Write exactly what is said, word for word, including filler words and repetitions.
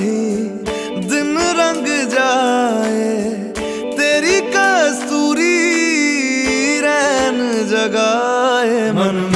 ही दिन रंग जाए, तेरी कस्तूरी रैन जगाए मन।